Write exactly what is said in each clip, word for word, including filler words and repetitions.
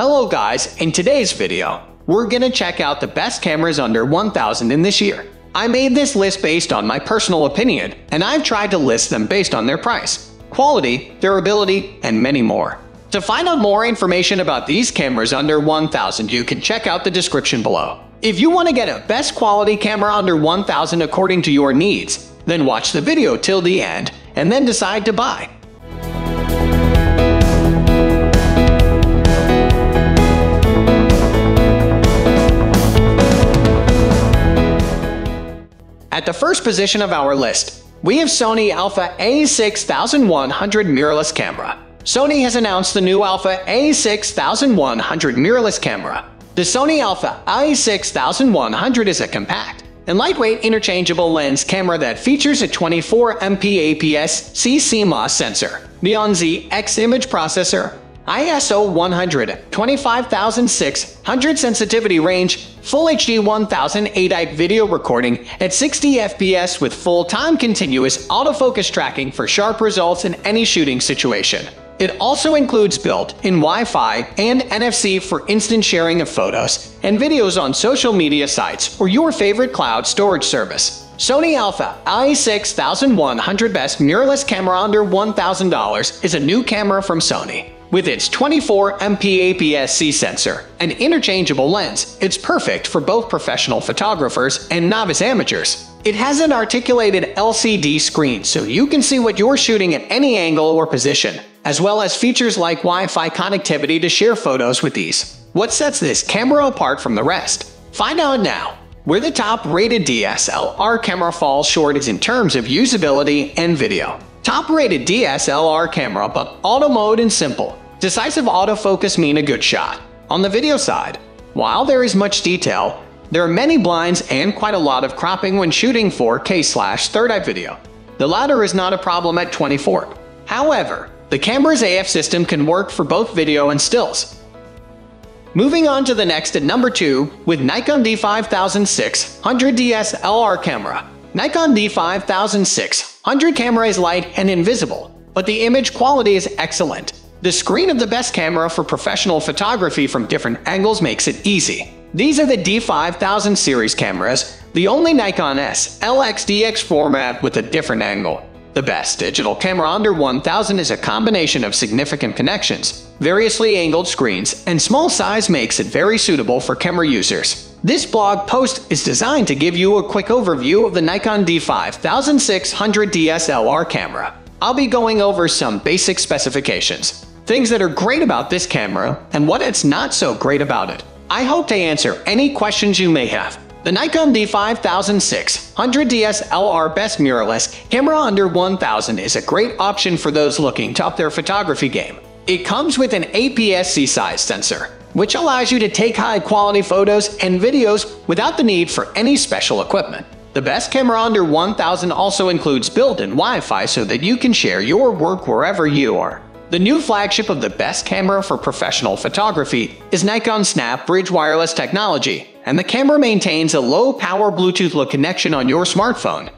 Hello guys, in today's video, we're gonna check out the best cameras under one thousand in this year. I made this list based on my personal opinion, and I've tried to list them based on their price, quality, durability, and many more. To find out more information about these cameras under one thousand, you can check out the description below. If you want to get a best quality camera under one thousand according to your needs, then watch the video till the end, and then decide to buy. At the first position of our list, we have Sony Alpha A sixty-one hundred mirrorless camera. Sony has announced the new Alpha A sixty-one hundred mirrorless camera. The Sony Alpha A sixty-one hundred is a compact and lightweight interchangeable lens camera that features a twenty-four megapixel A P S C C M O S sensor, BIONZ X image processor, I S O one hundred, twenty-five thousand six hundred sensitivity range, Full H D ten eighty video recording at sixty F P S with full-time continuous autofocus tracking for sharp results in any shooting situation. It also includes built-in Wi-Fi and N F C for instant sharing of photos and videos on social media sites or your favorite cloud storage service. Sony Alpha A sixty-one hundred Best Mirrorless Camera Under one thousand dollars is a new camera from Sony. With its twenty-four megapixel A P S C sensor and interchangeable lens, it's perfect for both professional photographers and novice amateurs. It has an articulated L C D screen so you can see what you're shooting at any angle or position, as well as features like Wi-Fi connectivity to share photos with ease. What sets this camera apart from the rest? Find out now. Where the top-rated D S L R camera falls short is in terms of usability and video. Top-rated D S L R camera, but auto mode and simple. Decisive autofocus mean a good shot. On the video side, while there is much detail, there are many blinds and quite a lot of cropping when shooting four K slash third eye video. The latter is not a problem at twenty-four. However, the camera's A F system can work for both video and stills. Moving on to the next at number two with Nikon D fifty-six hundred D S L R camera. Nikon D fifty-six hundred camera is light and invisible, but the image quality is excellent. The screen of the best camera for professional photography from different angles makes it easy. These are the D five thousand series cameras, the only Nikon S L X D X format with a different angle. The best digital camera under one thousand is a combination of significant connections, variously angled screens, and small size makes it very suitable for camera users. This blog post is designed to give you a quick overview of the Nikon D fifty-six hundred D S L R camera. I'll be going over some basic specifications, things that are great about this camera, and what it's not so great about it. I hope to answer any questions you may have. The Nikon D fifty-six hundred D S L R Best Mirrorless Camera Under one thousand is a great option for those looking to up their photography game. It comes with an A P S C size sensor, which allows you to take high-quality photos and videos without the need for any special equipment. The best camera under one thousand also includes built-in Wi-Fi so that you can share your work wherever you are. The new flagship of the best camera for professional photography is Nikon SnapBridge wireless technology, and the camera maintains a low-power Bluetooth connection on your smartphone.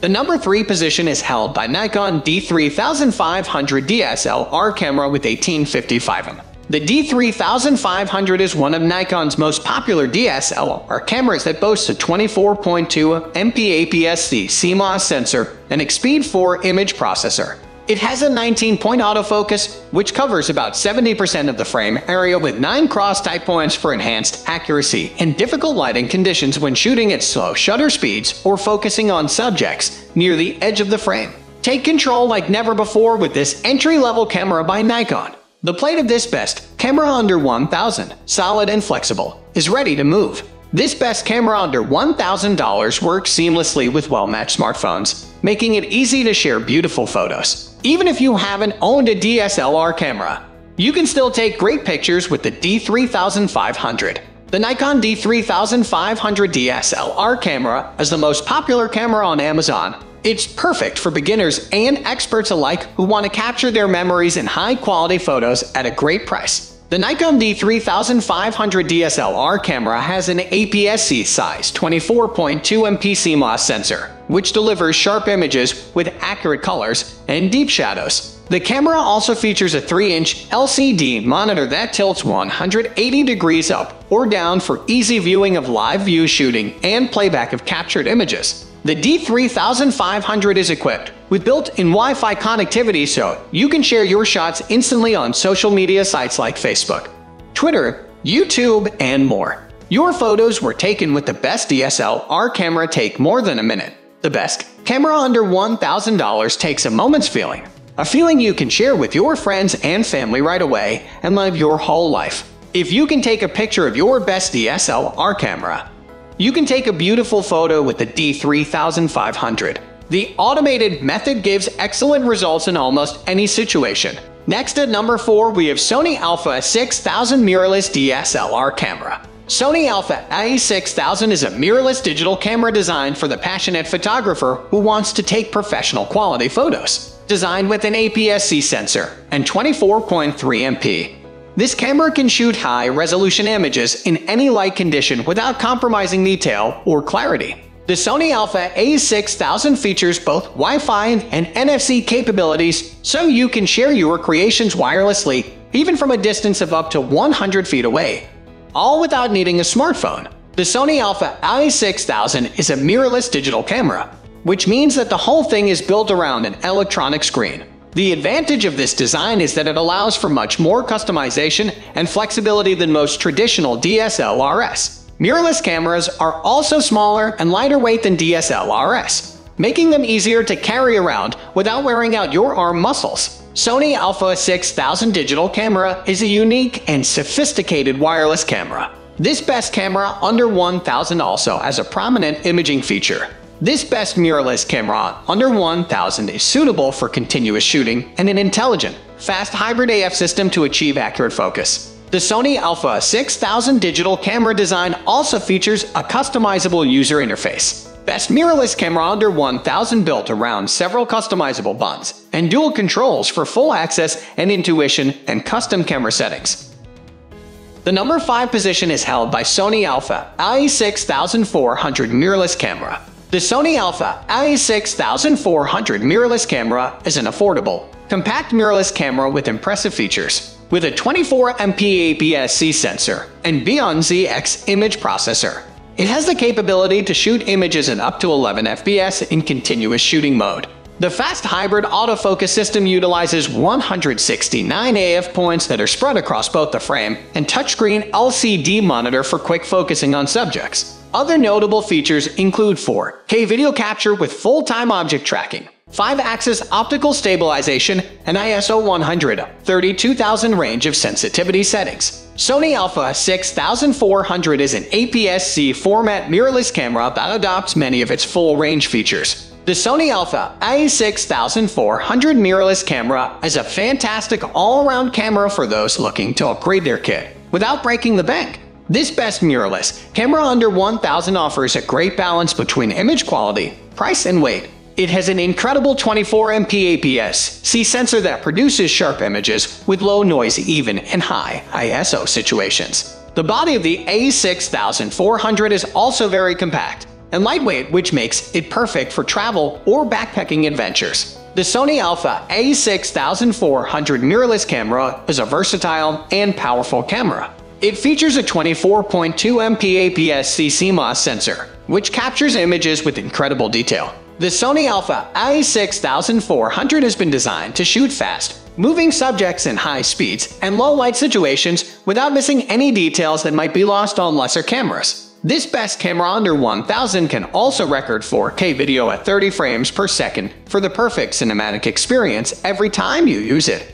The number three position is held by Nikon D thirty-five hundred D S L R camera with eighteen fifty-five millimeter. The D thirty-five hundred is one of Nikon's most popular D S L R cameras that boasts a twenty-four point two megapixel A P S C C M O S sensor and Expeed four image processor. It has a nineteen point autofocus, which covers about seventy percent of the frame area with nine cross-type points for enhanced accuracy in difficult lighting conditions when shooting at slow shutter speeds or focusing on subjects near the edge of the frame. Take control like never before with this entry-level camera by Nikon. The plate of this best camera under one thousand, solid and flexible, is ready to move. This best camera under one thousand dollars works seamlessly with well-matched smartphones, making it easy to share beautiful photos. Even if you haven't owned a D S L R camera, you can still take great pictures with the D thirty-five hundred. The Nikon D thirty-five hundred D S L R camera is the most popular camera on Amazon. It's perfect for beginners and experts alike who want to capture their memories in high-quality photos at a great price. The Nikon D thirty-five hundred D S L R camera has an A P S C size twenty-four point two megapixel C M O S sensor, which delivers sharp images with accurate colors and deep shadows. The camera also features a three inch L C D monitor that tilts one hundred eighty degrees up or down for easy viewing of live view shooting and playback of captured images. The D three thousand five hundred is equipped with built-in Wi-Fi connectivity, so you can share your shots instantly on social media sites like Facebook, Twitter, YouTube, and more. Your photos were taken with the best D S L R camera, take more than a minute. The best camera under one thousand dollars takes a moment's feeling. A feeling you can share with your friends and family right away and live your whole life. If you can take a picture of your best D S L R camera, you can take a beautiful photo with the D three thousand five hundred. The automated method gives excellent results in almost any situation. Next at number four, we have Sony Alpha A six thousand mirrorless D S L R camera. Sony Alpha A six thousand is a mirrorless digital camera designed for the passionate photographer who wants to take professional quality photos. Designed with an A P S C sensor and twenty-four point three megapixel. This camera can shoot high-resolution images in any light condition without compromising detail or clarity. The Sony Alpha A six thousand features both Wi-Fi and N F C capabilities, so you can share your creations wirelessly, even from a distance of up to one hundred feet away, all without needing a smartphone. The Sony Alpha A six thousand is a mirrorless digital camera, which means that the whole thing is built around an electronic screen. The advantage of this design is that it allows for much more customization and flexibility than most traditional D S L Rs. Mirrorless cameras are also smaller and lighter weight than D S L Rs, making them easier to carry around without wearing out your arm muscles. Sony Alpha A six thousand digital camera is a unique and sophisticated wireless camera. This best camera under one thousand also has a prominent imaging feature. This best mirrorless camera under one thousand is suitable for continuous shooting and an intelligent, fast hybrid A F system to achieve accurate focus. The Sony Alpha A six thousand digital camera design also features a customizable user interface. Best mirrorless camera under one thousand built around several customizable buttons and dual controls for full access and intuition and custom camera settings. The number five position is held by Sony Alpha A sixty-four hundred mirrorless camera. The Sony Alpha A sixty-four hundred mirrorless camera is an affordable, compact mirrorless camera with impressive features. With a twenty-four megapixel A P S C sensor and BIONZ X image processor, it has the capability to shoot images in up to eleven F P S in continuous shooting mode. The fast hybrid autofocus system utilizes one hundred sixty-nine A F points that are spread across both the frame and touchscreen L C D monitor for quick focusing on subjects. Other notable features include four K video capture with full-time object tracking, five axis optical stabilization, and I S O one hundred, thirty-two thousand range of sensitivity settings. Sony Alpha A sixty-four hundred is an A P S C format mirrorless camera that adopts many of its full-range features. The Sony Alpha A sixty-four hundred mirrorless camera is a fantastic all-around camera for those looking to upgrade their kit without breaking the bank. This best mirrorless camera under one thousand offers a great balance between image quality, price, and weight. It has an incredible twenty-four megapixel A P S C sensor that produces sharp images with low noise even in high I S O situations. The body of the A sixty-four hundred is also very compact and lightweight, which makes it perfect for travel or backpacking adventures. The Sony Alpha A sixty-four hundred mirrorless camera is a versatile and powerful camera. It features a twenty-four point two megapixel A P S C C M O S sensor, which captures images with incredible detail. The Sony Alpha A sixty-four hundred has been designed to shoot fast, moving subjects in high speeds and low light situations without missing any details that might be lost on lesser cameras. This best camera under one thousand can also record four K video at thirty frames per second for the perfect cinematic experience every time you use it.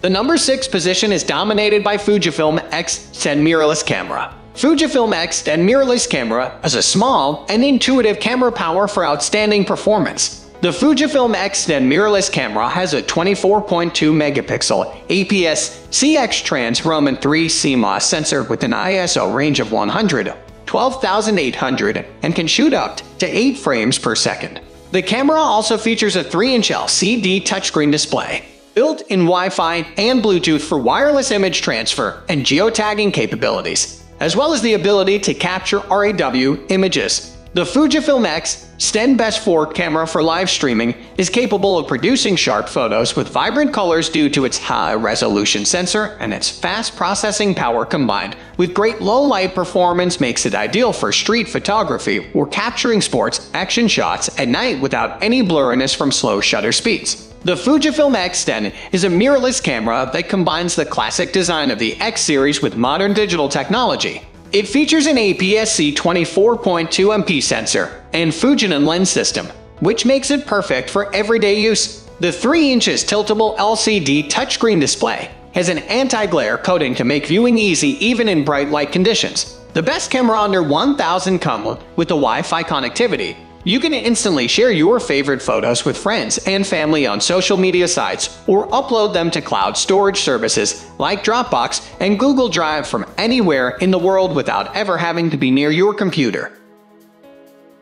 The number six position is dominated by Fujifilm X ten mirrorless camera. Fujifilm X ten mirrorless camera is a small and intuitive camera power for outstanding performance. The Fujifilm X ten mirrorless camera has a twenty-four point two megapixel A P S C X-Trans Roman three C M O S sensor with an I S O range of one hundred to twelve thousand eight hundred and can shoot up to eight frames per second. The camera also features a three inch L C D touchscreen display, built-in Wi-Fi and Bluetooth for wireless image transfer and geotagging capabilities, as well as the ability to capture R A W images The Fujifilm X S ten best-for camera for live streaming is capable of producing sharp photos with vibrant colors due to its high-resolution sensor, and its fast processing power combined with great low-light performance makes it ideal for street photography or capturing sports action shots at night without any blurriness from slow shutter speeds. The Fujifilm X S ten is a mirrorless camera that combines the classic design of the X series with modern digital technology. It features an A P S C twenty-four point two megapixel sensor and Fujinon lens system, which makes it perfect for everyday use. The three inches tiltable L C D touchscreen display has an anti-glare coating to make viewing easy even in bright light conditions. The best camera under one thousand comes with the Wi-Fi connectivity. You can instantly share your favorite photos with friends and family on social media sites or upload them to cloud storage services like Dropbox and Google Drive from anywhere in the world without ever having to be near your computer.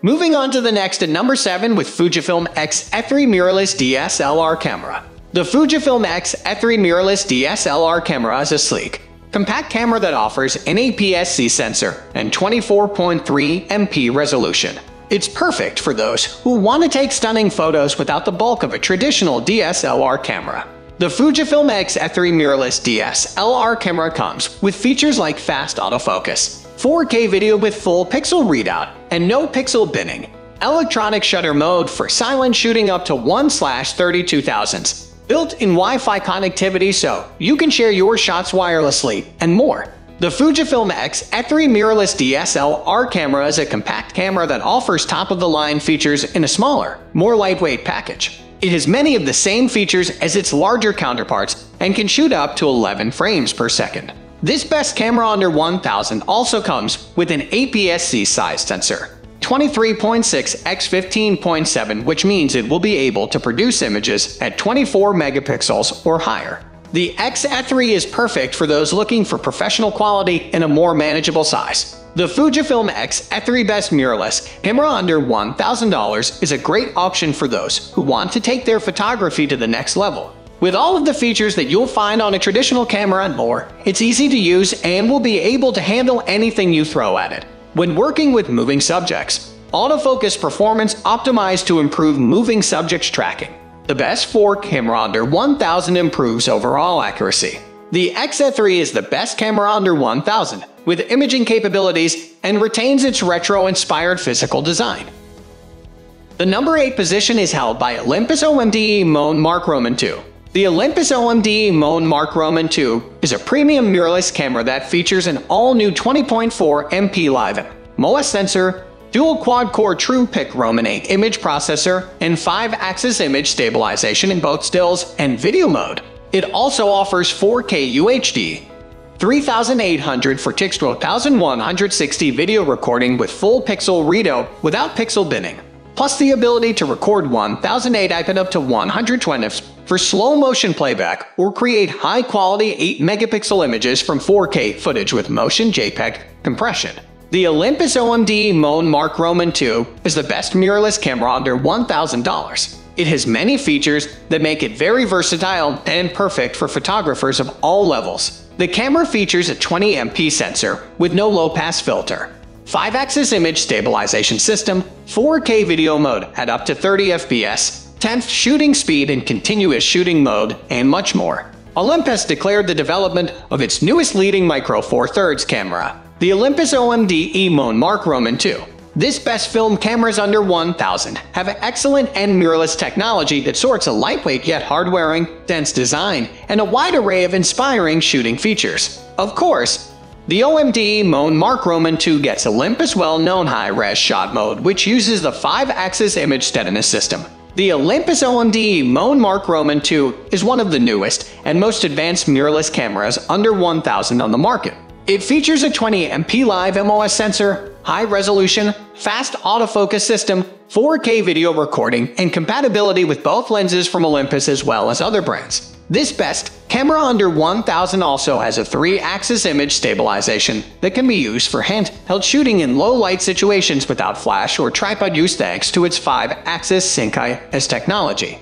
Moving on to the next at number seven with Fujifilm X E three mirrorless D S L R camera. The Fujifilm X E three mirrorless D S L R camera is a sleek, compact camera that offers an A P S C sensor and twenty-four point three megapixel resolution. It's perfect for those who want to take stunning photos without the bulk of a traditional D S L R camera. The Fujifilm X E three mirrorless D S L R camera comes with features like fast autofocus, four K video with full pixel readout and no pixel binning, electronic shutter mode for silent shooting up to one over thirty-two thousandths, built-in Wi-Fi connectivity so you can share your shots wirelessly, and more. The Fujifilm X E three mirrorless D S L R camera is a compact camera that offers top-of-the-line features in a smaller, more lightweight package. It has many of the same features as its larger counterparts and can shoot up to eleven frames per second. This best camera under one thousand also comes with an A P S C size sensor, twenty-three point six by fifteen point seven, which means it will be able to produce images at twenty-four megapixels or higher. The X E three is perfect for those looking for professional quality in a more manageable size. The Fujifilm X E three best mirrorless camera under one thousand dollars is a great option for those who want to take their photography to the next level. With all of the features that you'll find on a traditional camera and more, it's easy to use and will be able to handle anything you throw at it. When working with moving subjects, autofocus performance optimized to improve moving subjects tracking. The best for camera under one thousand improves overall accuracy. The X E three is the best camera under one thousand with imaging capabilities and retains its retro-inspired physical design. The number eight position is held by Olympus O M D E M one Mark two. The Olympus O M D E M one Mark two is a premium mirrorless camera that features an all-new twenty point four megapixel live M O A S sensor, dual quad-core TruePic eight image processor, and five axis image stabilization in both stills and video mode. It also offers four K U H D, thirty-eight hundred for textual one thousand one hundred sixty video recording with full pixel readout without pixel binning, plus the ability to record one thousand eight i and up to one hundred twenty frames for slow-motion playback or create high-quality eight megapixel images from four K footage with motion JPEG compression. The Olympus O M D E M one Mark two is the best mirrorless camera under one thousand dollars. It has many features that make it very versatile and perfect for photographers of all levels. The camera features a twenty megapixel sensor with no low-pass filter, five axis image stabilization system, four K video mode at up to thirty F P S, tenth shooting speed in continuous shooting mode, and much more. Olympus declared the development of its newest leading Micro Four Thirds camera, the Olympus O M D E M one Mark two. This best film cameras under one thousand have an excellent and mirrorless technology that sorts a lightweight yet hard-wearing, dense design, and a wide array of inspiring shooting features. Of course, the O M D E M one Mark two gets Olympus' well-known high-res shot mode, which uses the five axis image steadiness system. The Olympus O M D E M one Mark two is one of the newest and most advanced mirrorless cameras under one thousand on the market. It features a twenty megapixel live M O A S sensor, high-resolution, fast autofocus system, four K video recording, and compatibility with both lenses from Olympus as well as other brands. This best camera under one thousand also has a three axis image stabilization that can be used for handheld shooting in low-light situations without flash or tripod use thanks to its five axis Sync I S technology.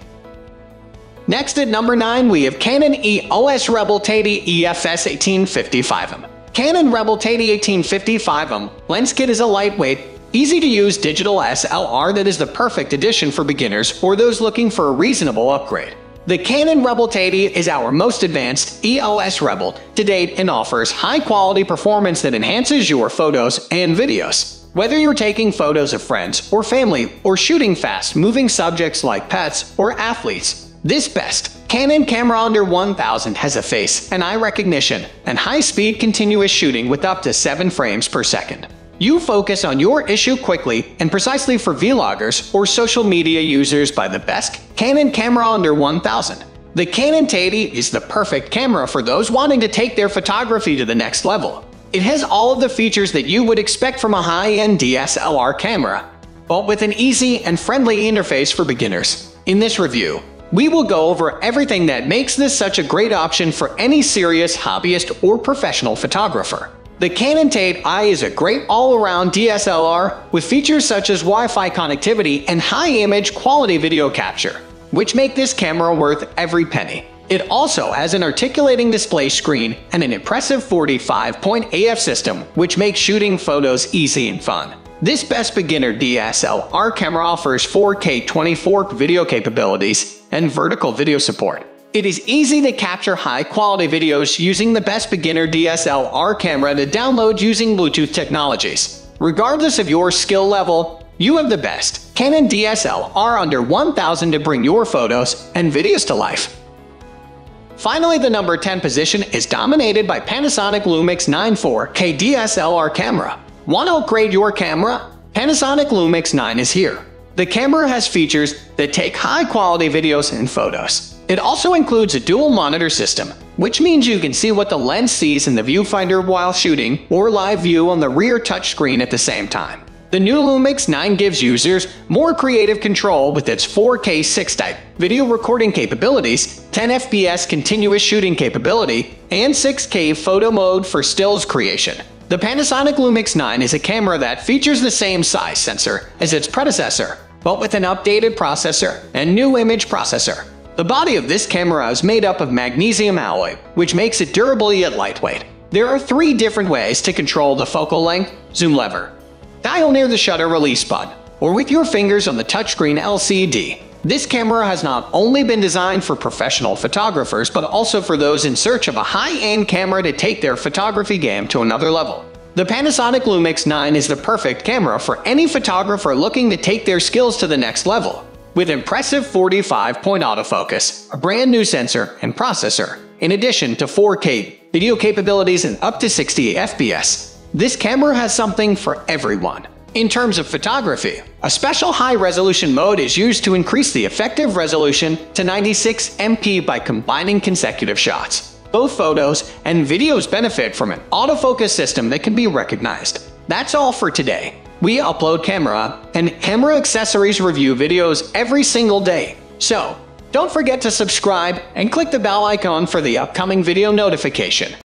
Next at number nine, we have Canon E O S Rebel T eight i E F S eighteen fifty-five M. Canon Rebel T eight i eighteen fifty-five M lens kit is a lightweight, Easy-to-use digital S L R that is the perfect addition for beginners or those looking for a reasonable upgrade. The Canon Rebel T eight i is our most advanced E O S Rebel to date and offers high-quality performance that enhances your photos and videos. Whether you're taking photos of friends or family or shooting fast-moving subjects like pets or athletes, this best Canon camera under one thousand has a face and eye recognition and high-speed continuous shooting with up to seven frames per second. You focus on your issue quickly and precisely for vloggers or social media users by the best Canon camera under one thousand. The Canon T eight i is the perfect camera for those wanting to take their photography to the next level. It has all of the features that you would expect from a high-end D S L R camera, but with an easy and friendly interface for beginners. In this review, we will go over everything that makes this such a great option for any serious hobbyist or professional photographer. The Canon T eight i is a great all-around D S L R with features such as Wi-Fi connectivity and high image quality video capture, which make this camera worth every penny. It also has an articulating display screen and an impressive forty-five point A F system, which makes shooting photos easy and fun. This best beginner D S L R camera offers four K twenty-four video capabilities and vertical video support. It is easy to capture high-quality videos using the best beginner D S L R camera to download using Bluetooth technologies. Regardless of your skill level, you have the best Canon D S L R under one thousand to bring your photos and videos to life. Finally, the number ten position is dominated by Panasonic Lumix nine four K D S L R camera. Want to upgrade your camera? Panasonic Lumix nine is here. The camera has features that take high-quality videos and photos. It also includes a dual monitor system, which means you can see what the lens sees in the viewfinder while shooting or live view on the rear touchscreen at the same time. The new Lumix nine gives users more creative control with its four K six type video recording capabilities, ten F P S continuous shooting capability, and six K photo mode for stills creation. The Panasonic Lumix nine is a camera that features the same size sensor as its predecessor, but with an updated processor and new image processor. The body of this camera is made up of magnesium alloy, which makes it durable yet lightweight. There are three different ways to control the focal length zoom lever. Dial near the shutter release button, or with your fingers on the touchscreen L C D. This camera has not only been designed for professional photographers, but also for those in search of a high-end camera to take their photography game to another level. The Panasonic Lumix nine is the perfect camera for any photographer looking to take their skills to the next level. With impressive forty-five point autofocus, a brand new sensor and processor, in addition to four K video capabilities and up to sixty F P S, this camera has something for everyone. In terms of photography, a special high-resolution mode is used to increase the effective resolution to ninety-six M P by combining consecutive shots. Both photos and videos benefit from an autofocus system that can be recognized. That's all for today. We upload camera and camera accessories review videos every single day, so don't forget to subscribe and click the bell icon for the upcoming video notification.